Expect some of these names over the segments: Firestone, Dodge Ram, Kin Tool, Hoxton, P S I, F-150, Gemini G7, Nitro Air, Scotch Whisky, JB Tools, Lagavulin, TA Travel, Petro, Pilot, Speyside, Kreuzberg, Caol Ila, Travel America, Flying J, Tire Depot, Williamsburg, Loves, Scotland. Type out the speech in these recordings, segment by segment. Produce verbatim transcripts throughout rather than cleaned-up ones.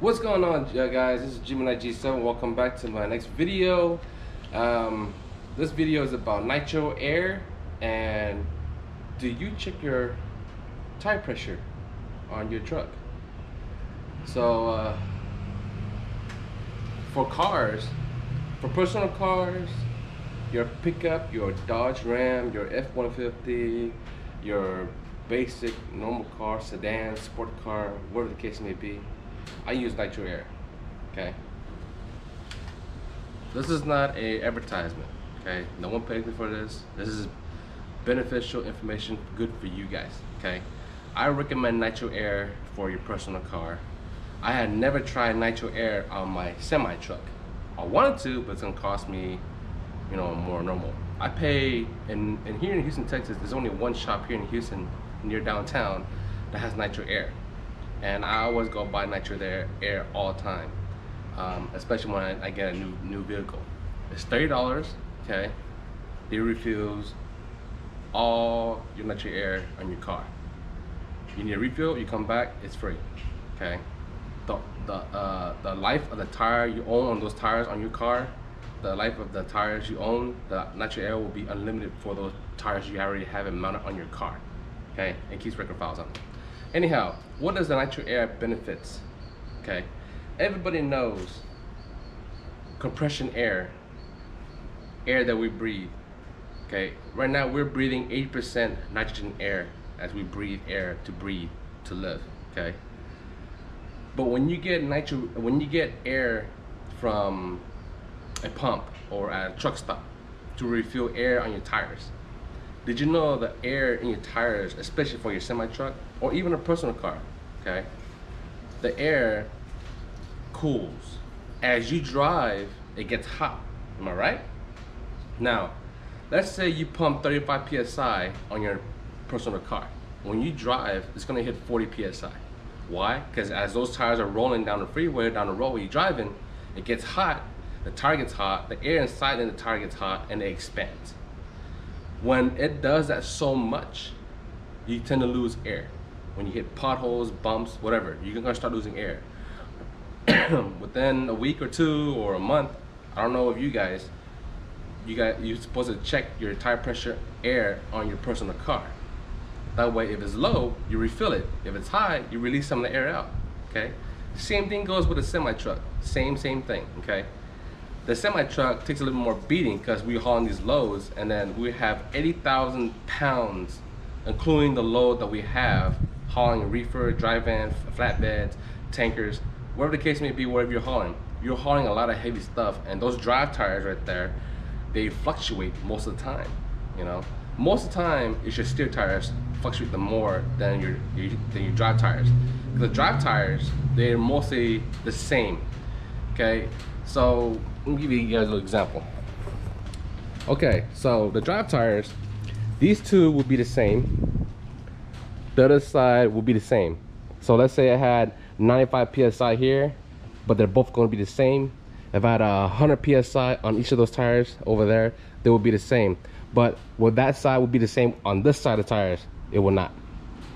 What's going on, guys? This is Gemini G seven. Welcome back to my next video. Um, this video is about Nitro Air, and do you check your tire pressure on your truck? So uh, for cars, for personal cars, your pickup, your Dodge Ram, your F one fifty, your basic normal car, sedan, sport car, whatever the case may be, I use Nitro Air. Okay, this is not a advertisement. Okay, no one pays me for this. This is beneficial information, good for you guys. Okay, I recommend Nitro Air for your personal car. I had never tried Nitro Air on my semi truck. I wanted to, but it's gonna cost me, you know, more normal. I pay in, in here in Houston, Texas. There's only one shop here in Houston near downtown that has Nitro Air. And I always go buy Nitro Air, air all the time, um, especially when I, I get a new new vehicle. It's thirty dollars, okay? They refuse all your Nitro Air on your car. You need a refill, you come back, it's free, okay? The, the, uh, the life of the tire you own on those tires on your car, the life of the tires you own, the Nitro Air will be unlimited for those tires you already have mounted on your car, okay? It keeps record files on it. Anyhow, what does the Nitro Air benefits? Okay, everybody knows compression air, air that we breathe. Okay, right now we're breathing eighty percent nitrogen air as we breathe air to breathe, to live. Okay, but when you get nitro, when you get air from a pump or a truck stop to refill air on your tires, did you know the air in your tires, especially for your semi-truck or even a personal car, okay? The air cools. As you drive, it gets hot, am I right? Now, let's say you pump thirty-five P S I on your personal car. When you drive, it's gonna hit forty P S I. Why? Because as those tires are rolling down the freeway, down the road where you're driving, it gets hot, the tire gets hot, the air inside and the tire gets hot, and it expands. When it does that so much, you tend to lose air. When you hit potholes, bumps, whatever, you're gonna start losing air. Within a week or two or a month, I don't know if you guys, you got, you're supposed to check your tire pressure air on your personal car. That way, if it's low, you refill it. If it's high, you release some of the air out, okay? Same thing goes with a semi-truck, same, same thing, okay? The semi-truck takes a little more beating because we're hauling these loads, and then we have eighty thousand pounds, including the load that we have, hauling reefer, dry van, flatbeds, tankers, whatever the case may be, wherever you're hauling. You're hauling a lot of heavy stuff, and those drive tires right there, they fluctuate most of the time, you know? Most of the time, it's your steer tires fluctuate the more than your, your, than your drive tires. The drive tires, they're mostly the same, okay? So, let me give you guys a little example. Okay, so the drive tires, these two will be the same. The other side will be the same. So let's say I had ninety-five P S I here, but they're both gonna be the same. If I had one hundred P S I on each of those tires over there, they will be the same. But what that side will be the same on this side of the tires, it will not.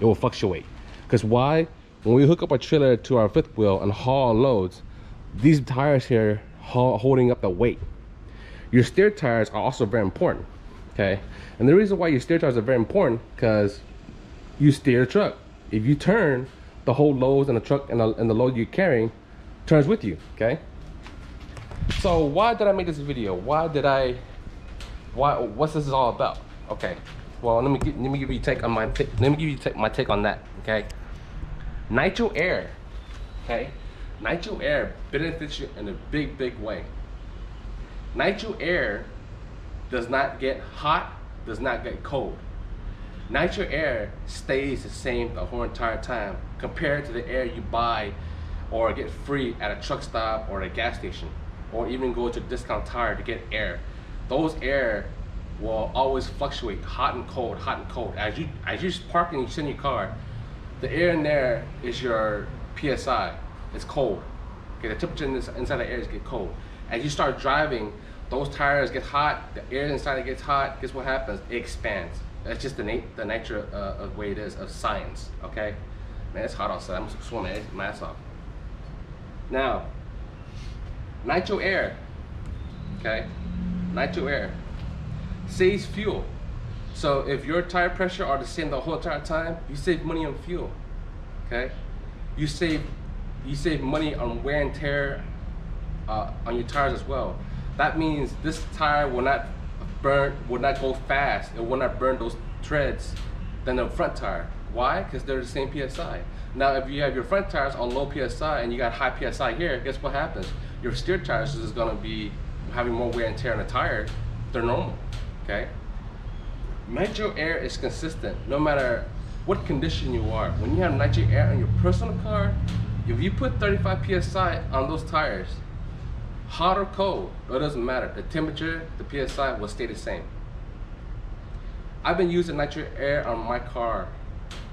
It will fluctuate. Because why? When we hook up our trailer to our fifth wheel and haul loads, these tires here holding up the weight. Your steer tires are also very important, okay? And the reason why your steer tires are very important because you steer a truck. If you turn, the whole load and the truck and the, and the load you're carrying turns with you, okay? So why did I make this video? Why did I, why, what's this all about? Okay, well, let me get, let me give you take on my, let me give you take, my take on that, okay? Nitro Air, okay? Nitro Air benefits you in a big, big way. Nitro Air does not get hot, does not get cold. Nitro Air stays the same the whole entire time compared to the air you buy or get free at a truck stop or a gas station, or even go to a discount tire to get air. Those air will always fluctuate, hot and cold, hot and cold. As you as you park and you sit in your car, the air in there is your P S I. It's cold. Okay, the temperature in this, inside the air is get cold. As you start driving, those tires get hot, the air inside it gets hot, guess what happens? It expands. That's just the na the nature uh, of the way it is, of science, okay? Man, it's hot outside, I'm swimming, it's my ass off. Now, Nitro Air, okay? Nitro Air saves fuel. So if your tire pressure are the same the whole entire time, you save money on fuel, okay? You save, you save money on wear and tear uh, on your tires as well. That means this tire will not burn, will not go fast. It will not burn those treads than the front tire. Why? Because they're the same P S I. Now, if you have your front tires on low P S I and you got high P S I here, guess what happens? Your steer tires is gonna be having more wear and tear on the tire. They're normal, okay? Nitro Air is consistent no matter what condition you are. When you have Nitro Air on your personal car, if you put thirty-five P S I on those tires, hot or cold, it doesn't matter. The temperature, the P S I will stay the same. I've been using Nitro Air on my car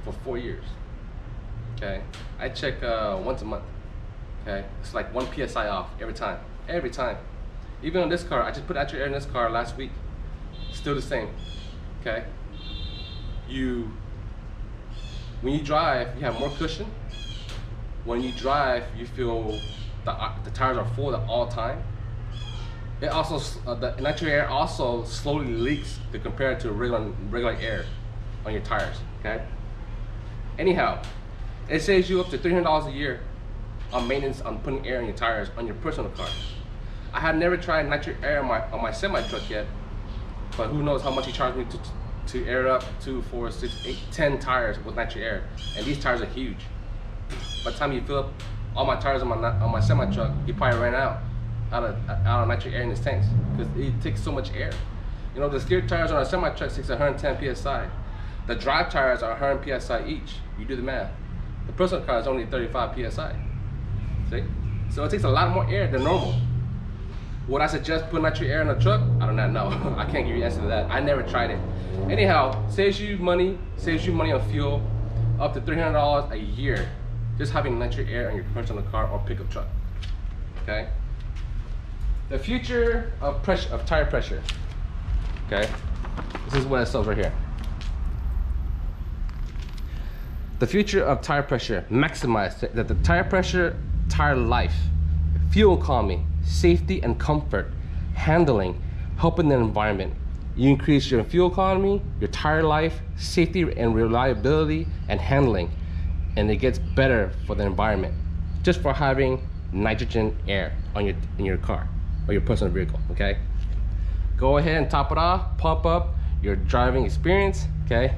for four years, okay? I check uh, once a month, okay? It's like one P S I off every time, every time. Even on this car, I just put Nitro Air in this car last week. Still the same, okay? You, when you drive, you have more cushion. When you drive, you feel The, the tires are full at all time. It also uh, the Nitro Air also slowly leaks to compare to regular regular air on your tires. Okay. Anyhow, it saves you up to three hundred dollars a year on maintenance on putting air on your tires on your personal car. I have never tried Nitro Air on my on my semi truck yet, but who knows how much he charged me to to air up two, four, six, eight, ten tires with Nitro Air, and these tires are huge. By the time you fill up all my tires on my on my semi truck, he probably ran out out of out of Nitro Air in his tanks because it takes so much air. You know, the steer tires on a semi truck takes one hundred ten P S I. The drive tires are one hundred P S I each. You do the math. The personal car is only thirty-five P S I. See, so it takes a lot more air than normal. Would I suggest putting Nitro Air in a truck? I do not know. I can't give you an answer to that. I never tried it. Anyhow, saves you money, saves you money on fuel, up to three hundred dollars a year. Just having Nitro Air on your personal car or pickup truck, okay? The future of pressure, of tire pressure, okay? This is what it says right here. The future of tire pressure, maximize that the tire pressure, tire life, fuel economy, safety and comfort, handling, helping the environment. You increase your fuel economy, your tire life, safety and reliability, and handling. And it gets better for the environment just for having nitrogen air on your in your car or your personal vehicle, okay? Go ahead and top it off, pump up your driving experience, okay?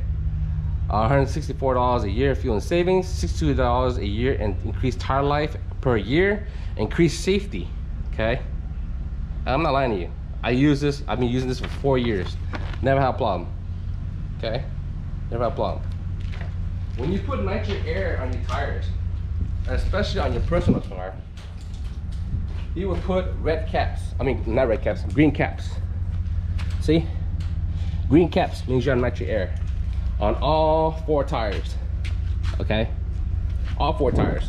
one hundred sixty-four dollars a year fuel and savings, sixty-two dollars a year and increased tire life per year, increased safety, okay? I'm not lying to you. I use this, I've been using this for four years. Never had a problem, okay? Never had a problem. When you put Nitro Air on your tires, especially on your personal car, you would put red caps. I mean, not red caps, green caps. See? Green caps means you have Nitro Air on all four tires, okay? All four tires.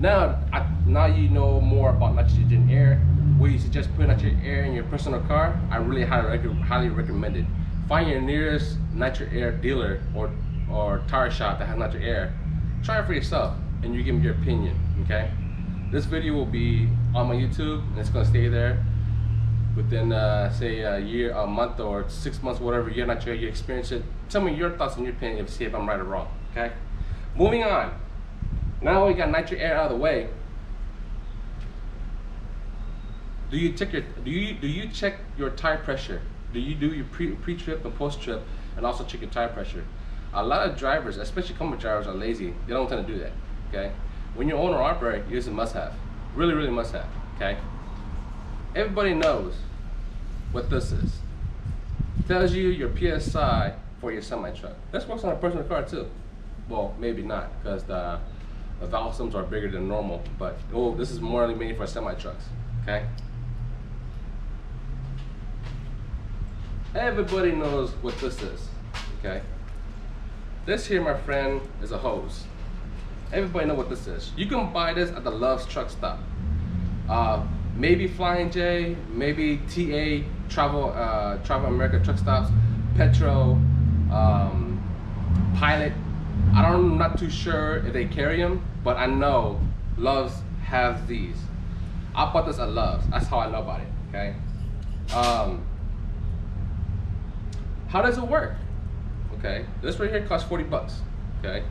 Now, I, now you know more about nitrogen air. Where you suggest putting Nitro Air in your personal car, I really highly, highly recommend it. Find your nearest Nitro Air dealer or, or tire shop that has Nitro Air. Try it for yourself and you give me your opinion, okay? This video will be on my YouTube and it's gonna stay there within, uh, say, a year, a month, or six months, whatever year Nitro Air you experience it. Tell me your thoughts and your opinion and see if I'm right or wrong, okay? Moving on. Now we got Nitro Air out of the way. Do you check your do you do you check your tire pressure? Do you do your pre pre trip and post trip, and also check your tire pressure? A lot of drivers, especially commercial drivers, are lazy. They don't tend to do that. Okay, when you're owner operator, it's a must have. Really, really must have. Okay, everybody knows what this is. It tells you your P S I for your semi truck. This works on a personal car too. Well, maybe not because the, the valve sums are bigger than normal. But oh, this is more made for semi trucks. Okay. Everybody knows what this is, okay? This here, my friend, is a hose, Everybody know what this is. You can buy this at the Loves truck stop. Uh, maybe Flying J, maybe T A Travel, uh, Travel America truck stops, Petro, um, Pilot. I don't, I'm not too sure if they carry them, but I know Loves has these. I bought this at Loves. That's how I know about it. Okay. Um, how does it work? Okay. This right here costs forty bucks. Okay.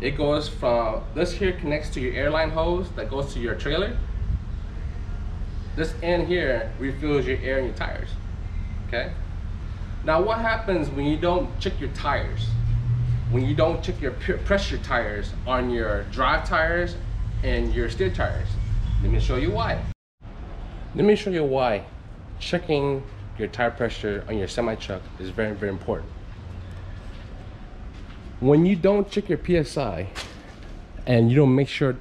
It goes from, this here connects to your airline hose that goes to your trailer. This end here refills your air in your tires. Okay. Now what happens when you don't check your tires? When you don't check your pressure tires on your drive tires and your steer tires? Let me show you why. Let me show you why checking your tire pressure on your semi-truck is very, very important. When you don't check your P S I and you don't make sure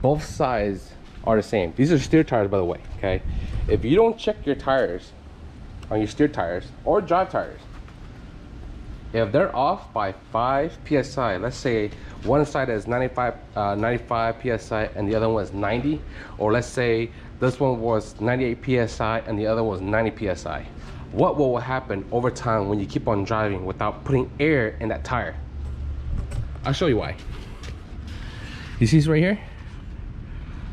both sides are the same. These are steer tires, by the way, okay? If you don't check your tires on your steer tires or drive tires, if they're off by five P S I, let's say one side is ninety-five, uh, ninety-five P S I and the other one is ninety, or let's say this one was ninety-eight P S I and the other one was ninety P S I. What will happen over time when you keep on driving without putting air in that tire? I'll show you why. You see this right here?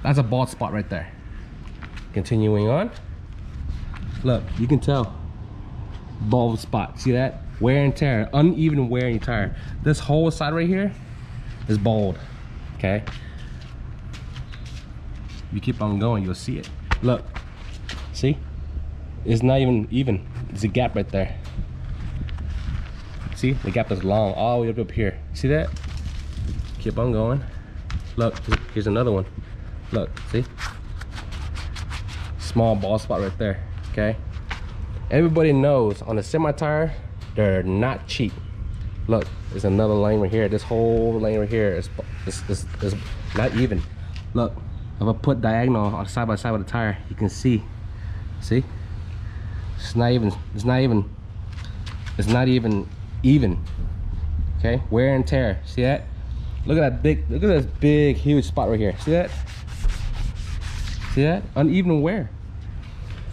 That's a bald spot right there. Continuing on. Look, you can tell. Bald spot, see that? Wear and tear, uneven wear in your tire. This whole side right here is bald, okay? If you keep on going, you'll see it. Look, see? It's not even even. There's a gap right there. See, the gap is long, all the way up, up here. See that? Keep on going. Look, here's another one. Look, see? Small bald spot right there, okay? Everybody knows on a semi tire, they're not cheap. Look, there's another lane right here. This whole lane right here is, is, is, is not even. Look, if I put diagonal on side by side with the tire, you can see. See? It's not even. It's not even. It's not even even. Okay? Wear and tear. See that? Look at that big. Look at this big, huge spot right here. See that? See that? Uneven wear.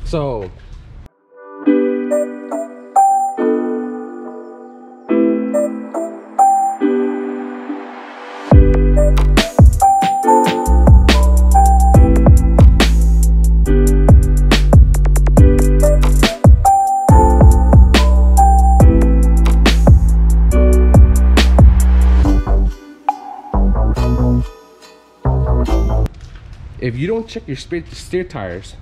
So. If you don't check your steer tires,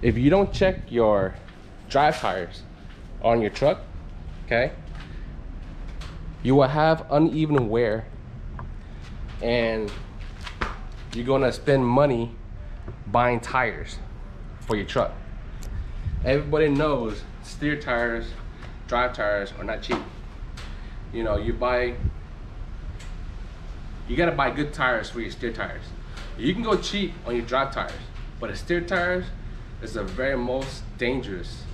if you don't check your drive tires on your truck, okay, you will have uneven wear and you're gonna spend money buying tires for your truck. Everybody knows steer tires, drive tires are not cheap. You know, you buy, you gotta buy good tires for your steer tires. You can go cheap on your drive tires, but the steer tires is the very most dangerous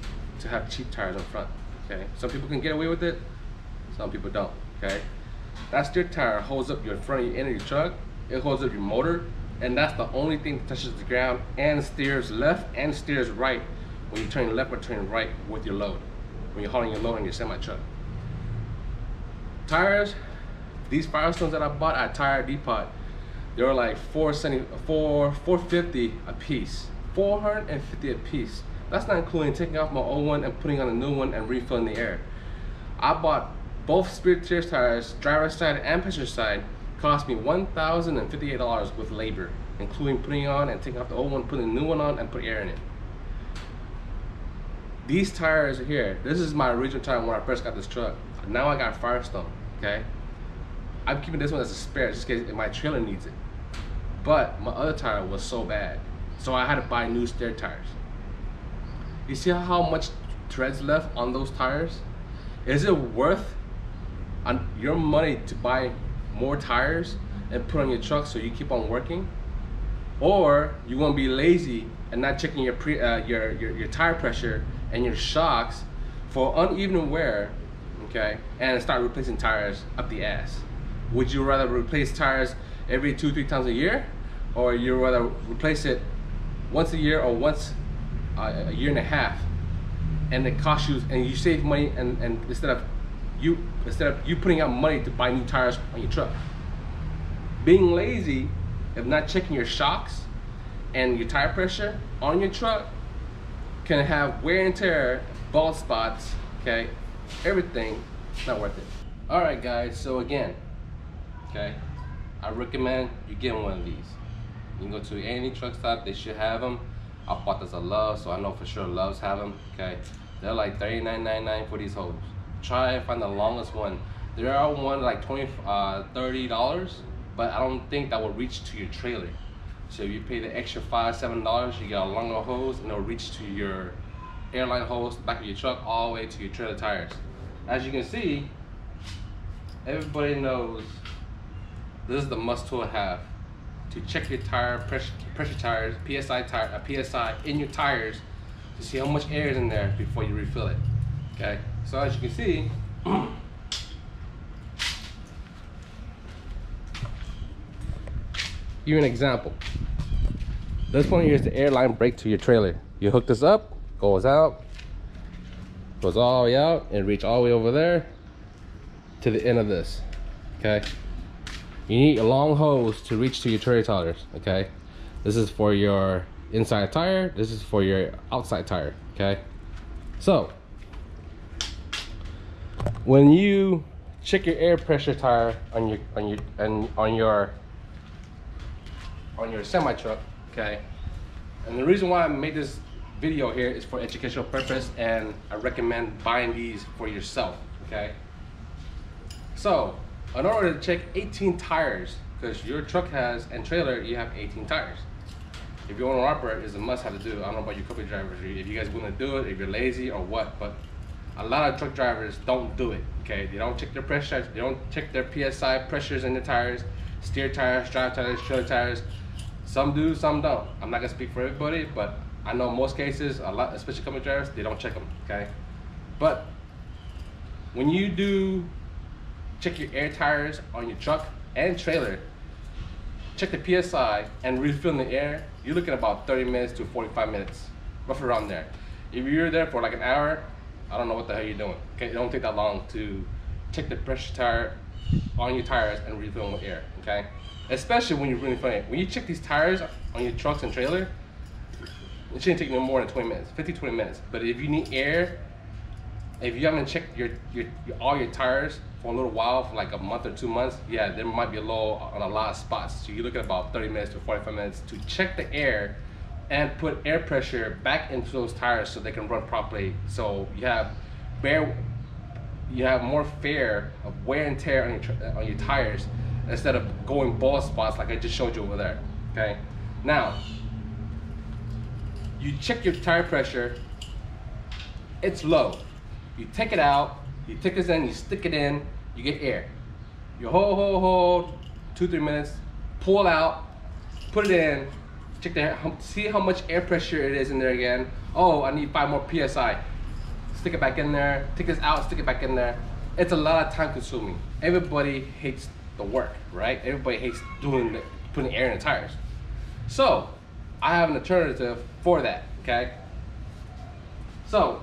to have cheap tires on front, okay? Some people can get away with it, some people don't, okay? That steer tire holds up your front end of your truck, it holds up your motor, and that's the only thing that touches the ground and steers left and steers right when you turn left or turn right with your load, when you're hauling your load on your semi-truck. Tires, these Firestones that I bought at Tire Depot, they were like four fifty a piece. four hundred fifty a piece. That's not including taking off my old one and putting on a new one and refilling the air. I bought both Spirit Tier tires, driver's side and passenger side, cost me one thousand fifty-eight dollars with labor, including putting on and taking off the old one, putting a new one on and put air in it. These tires are here. This is my original tire when I first got this truck. Now I got Firestone, okay? I'm keeping this one as a spare just in case my trailer needs it. But my other tire was so bad, so I had to buy new steer tires. You see how much tread's left on those tires? Is it worth on your money to buy more tires and put on your truck so you keep on working? Or you want to be lazy and not checking your, pre, uh, your, your, your tire pressure and your shocks for uneven wear, okay? And start replacing tires up the ass. would you rather replace tires every two, three times a year, or you rather replace it once a year or once a year and a half, and it costs you, and you save money, and, and instead of you instead of you putting out money to buy new tires on your truck. Being lazy, if not checking your shocks and your tire pressure on your truck, can have wear and tear, bald spots, okay, everything. It's not worth it. All right, guys. So again, okay, I recommend you get one of these. You can go to any truck stop; they should have them. I bought this at Loves, so I know for sure Loves have them. Okay, they're like thirty-nine ninety-nine for these holes. Try and find the longest one. There are one like twenty, uh, thirty dollars, but I don't think that will reach to your trailer. So if you pay the extra five, seven dollars, you get a longer hose, and it'll reach to your airline hose, back of your truck, all the way to your trailer tires. As you can see, everybody knows this is the must tool to have to check your tire pressure, pressure tires, P S I tire, uh, P S I in your tires to see how much air is in there before you refill it. Okay, so as you can see, here's an example. This one here is the airline brake to your trailer. You hook this up, goes out. Goes all the way out and reach all the way over there to the end of this. Okay, you need a long hose to reach to your trailer tires. Okay, this is for your inside tire, this is for your outside tire. Okay, so when you check your air pressure tire on your on your and on your on your semi truck, okay, and the reason why I made this video here is for educational purpose, and I recommend buying these for yourself. Okay, so in order to check eighteen tires, because your truck has and trailer, you have eighteen tires. If you own or operate, it's a must have to do. I don't know about your company drivers, if you guys want to do it, if you're lazy or what, but a lot of truck drivers don't do it. Okay, they don't check their pressure, they don't check their P S I pressures in the tires, steer tires, drive tires, trailer tires. Some do, some don't. I'm not gonna speak for everybody, but I know most cases, a lot, especially company drivers, they don't check them, okay? But when you do check your air tires on your truck and trailer, check the P S I and refill the air, you're looking at about thirty minutes to forty-five minutes, roughly around there. If you're there for like an hour, I don't know what the hell you're doing, okay? It don't take that long to check the pressure tire on your tires and refill with air, okay? Especially when you're really funny. When you check these tires on your trucks and trailer, it shouldn't take no more than twenty minutes, fifteen to twenty minutes. But if you need air, if you haven't checked your, your, your all your tires for a little while, for like a month or two months, yeah, there might be a low on a lot of spots. So you look at about thirty minutes to forty-five minutes to check the air and put air pressure back into those tires so they can run properly. So you have bare, you have more fair of wear and tear on your on your tires instead of going bald spots like I just showed you over there. Okay, now. You check your tire pressure, it's low. You take it out, you take this in, you stick it in, you get air. You hold, hold, hold, two, three minutes, pull out, put it in, check the air, see how much air pressure it is in there again. Oh, I need five more P S I. Stick it back in there, take this out, stick it back in there. It's a lot of time consuming. Everybody hates the work, right? Everybody hates doing the, putting air in the tires. So, I have an alternative for that, okay? So,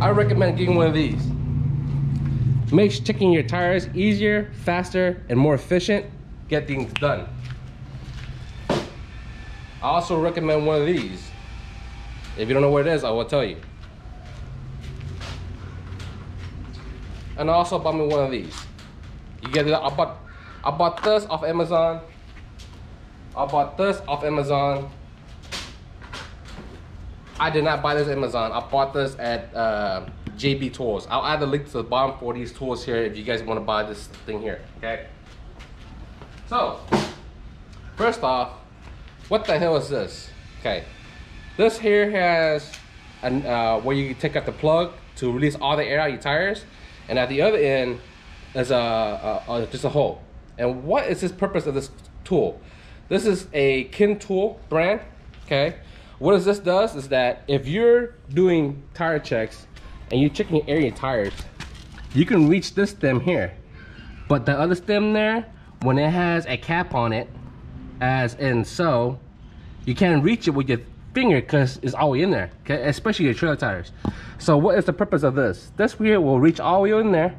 I recommend getting one of these. Makes checking your tires easier, faster, and more efficient. Get things done. I also recommend one of these. If you don't know where it is, I will tell you. And I also bought me one of these. You get it? I bought, I bought this off Amazon. I bought this off Amazon. I did not buy this at Amazon. I bought this at uh, J B Tools. I'll add the link to the bottom for these tools here if you guys want to buy this thing here, okay? So, first off, what the hell is this? Okay, This here has an, uh, where you take out the plug to release all the air out of your tires, and at the other end is a, a, a just a hole. And what is this purpose of this tool? This is a Kin Tool brand. Okay, what does this does is that if you're doing tire checks and you're checking your air in your tires, you can reach this stem here, but the other stem there, when it has a cap on it, as in so, you can't reach it with your finger because it's all in there, okay? Especially your trailer tires. So what is the purpose of this? This here will reach all the way in there,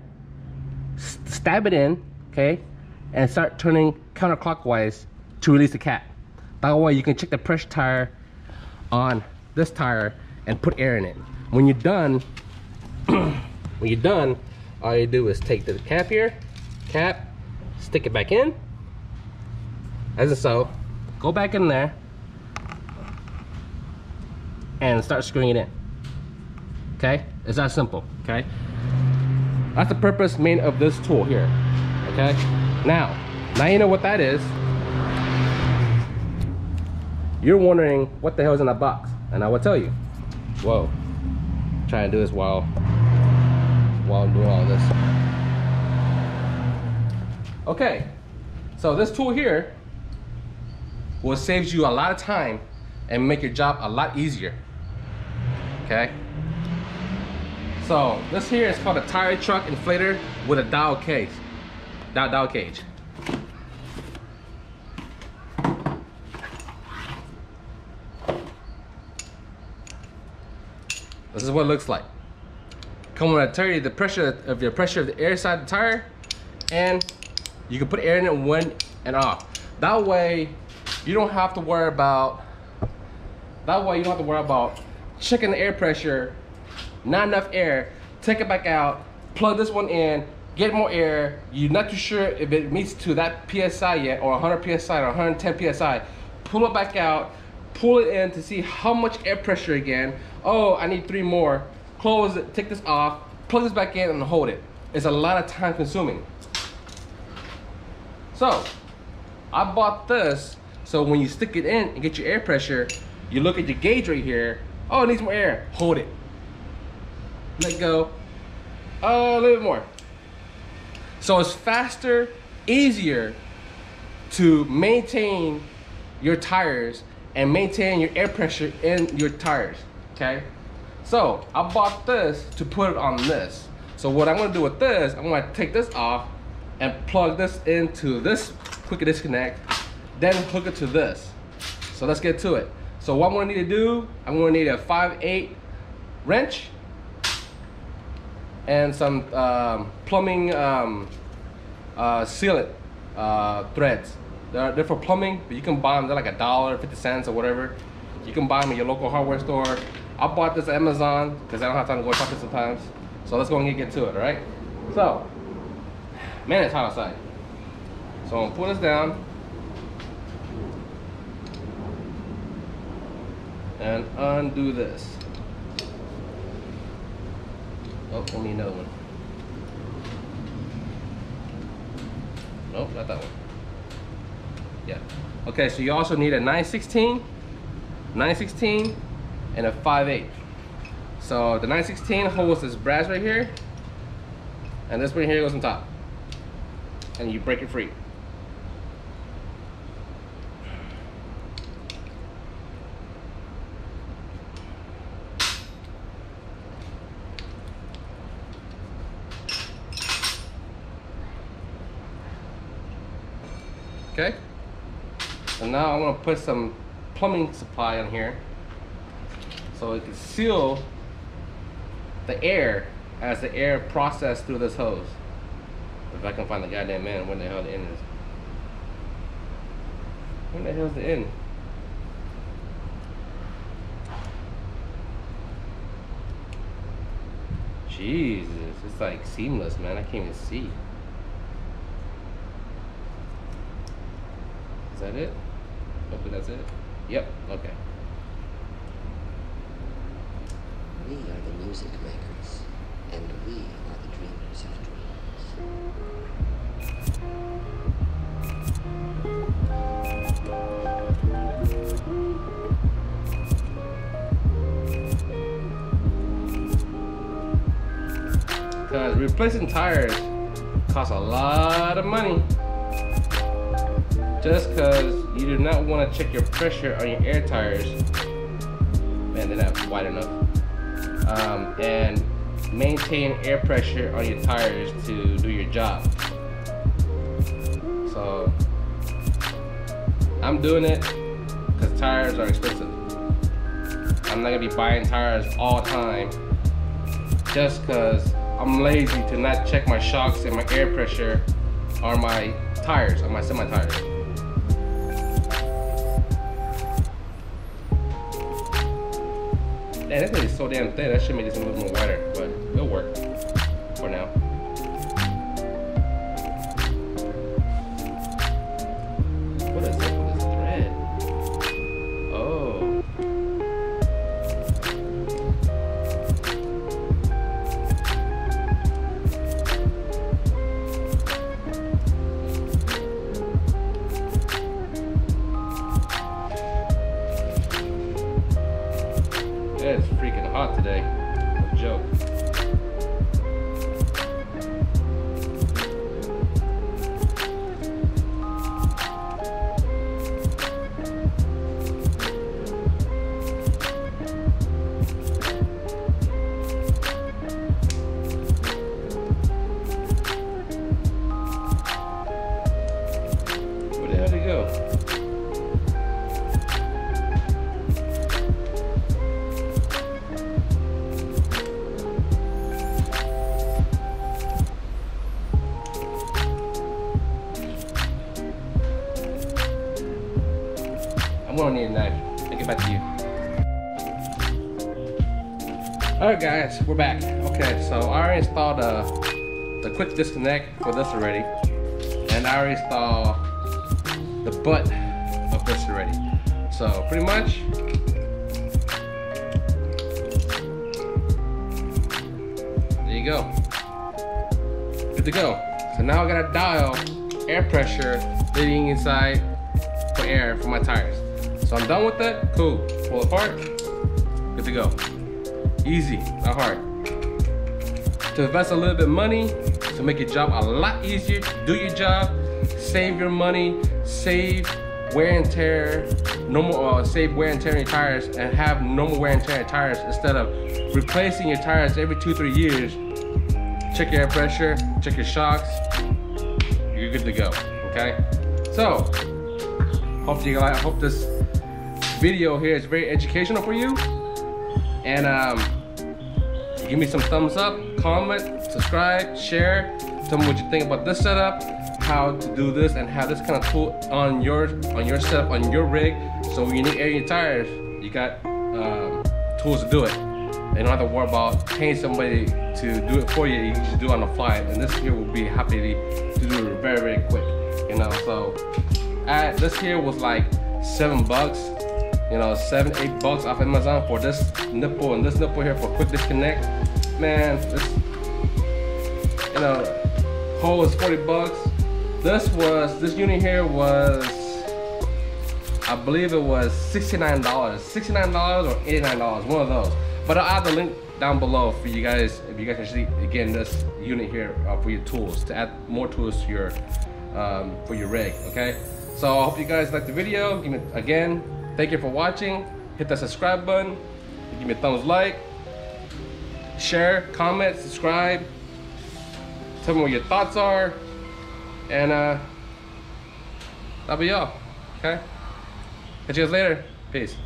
st stab it in, okay? And start turning counterclockwise to release the cap. That way you can check the pressure tire on this tire and put air in it. When you're done, when you're done, all you do is take the cap here, cap, stick it back in, as if so, go back in there, and start screwing it in. Okay, it's that simple. Okay, that's the purpose main of this tool here. Okay, now, now you know what that is. You're wondering what the hell is in that box, and I will tell you. Whoa, I'm trying to do this while while I'm doing all this. Okay, so this tool here will save you a lot of time and make your job a lot easier. Okay, so this here is called a tire truck inflator with a dial case, dial, dial cage. This is what it looks like. Come on, I tell you the pressure of your pressure of the air side of the tire, and you can put air in it when and off. That way, you don't have to worry about That way you don't have to worry about checking the air pressure, not enough air, take it back out, plug this one in, get more air, you're not too sure if it meets to that P S I yet, or one hundred P S I or one hundred ten P S I, pull it back out, pull it in to see how much air pressure again, oh, I need three more, close it, take this off, plug this back in and hold it. It's a lot of time consuming. So, I bought this, so when you stick it in and get your air pressure, you look at your gauge right here. Oh, it needs more air. Hold it. Let go. Uh, a little bit more. So it's faster, easier to maintain your tires and maintain your air pressure in your tires. Okay? So I bought this to put it on this. So what I'm going to do with this, I'm going to take this off and plug this into this quick disconnect, then hook it to this. So let's get to it. So what I'm gonna need to do, I'm gonna need a five eighths wrench and some um, plumbing um, uh, sealant uh, threads. They're, they're for plumbing, but you can buy them, they're like a dollar, fifty cents or whatever. You can buy them at your local hardware store. I bought this at Amazon because I don't have time to go shopping sometimes. So let's go and get to it, all right? So, man, it's hot outside. So I'm gonna pull this down and undo this. Oh, I need another one. Nope, not that one. Yeah. Okay, so you also need a nine sixteenths, nine sixteenths, and a five eighths. So the nine sixteenths holds this brass right here, and this one here goes on top. And you break it free. Okay, so now I'm gonna put some plumbing supply on here so it can seal the air as the air processes through this hose. If I can find the goddamn end, where the hell the end is. Where the hell's the end? Jesus, it's like seamless, man, I can't even see. Is that it? Hopefully that's it. Yep, okay. We are the music makers, and we are the dreamers of dreams. because replacing tires costs a lot of money. Just because you do not want to check your pressure on your air tires. Man, they're not wide enough. Um, and maintain air pressure on your tires to do your job. So I'm doing it because tires are expensive. I'm not gonna be buying tires all the time just because I'm lazy to not check my shocks and my air pressure on my tires, on my semi-tires. Man, that thing is so damn thin. That should make this a little more wider, but it'll work for now. What is it? Alright guys, we're back. Okay, so I already installed uh, the quick disconnect for this already. And I already installed the butt of this already. So pretty much, there you go. Good to go. So now I gotta dial air pressure leading inside for air for my tires. So I'm done with that, cool. Pull apart, good to go. Easy, not hard. To invest a little bit of money, to make your job a lot easier, do your job, save your money, save wear and tear, normal, uh, save wear and tear in your tires, and have normal wear and tear in your tires instead of replacing your tires every two, three years. Check your air pressure, check your shocks, you're good to go, okay? So, hope you like, hope this video here is very educational for you. And um, give me some thumbs up, comment, subscribe, share. Tell me what you think about this setup, how to do this, and have this kind of tool on your on your setup, on your rig. So when you need air in your tires, you got um, tools to do it. You don't have to worry about paying somebody to do it for you. You can just do it on the fly. And this here will be happy to do it very, very quick. You know, so I, this here was like seven bucks. You know, seven, eight bucks off Amazon for this nipple and this nipple here for quick disconnect. Man, this, you know, hole is forty bucks. This was, this unit here was, I believe it was sixty-nine dollars. sixty-nine dollars or eighty-nine dollars, one of those. But I'll add the link down below for you guys, if you guys can see, again, this unit here uh, for your tools, to add more tools to your, um, for your rig, okay? So I hope you guys liked the video. Give me, again, thank you for watching. Hit that subscribe button. Give me a thumbs like. Share, comment, subscribe. Tell me what your thoughts are. And uh, that'll be all, okay? Catch you guys later. Peace.